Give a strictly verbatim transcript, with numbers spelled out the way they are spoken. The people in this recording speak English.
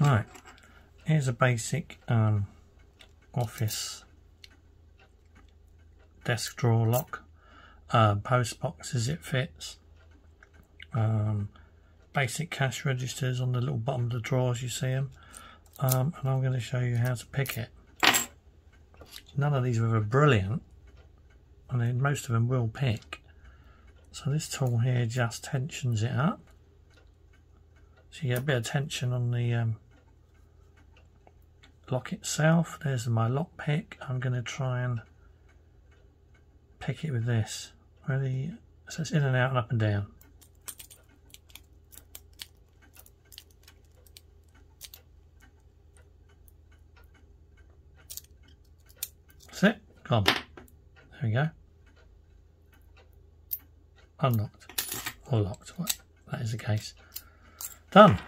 Right, here's a basic um, office desk drawer lock. Uh, post boxes it fits. Um, basic cash registers on the little bottom of the drawers, you see them. Um, and I'm going to show you how to pick it. None of these were brilliant, and then most of them will pick. So this tool here just tensions it up. So you get a bit of tension on the um, lock itself. There's my lock pick. I'm going to try and pick it with this. Really, so it's in and out and up and down. That's it. Gone. There we go. Unlocked or locked. What? That is the case. Done.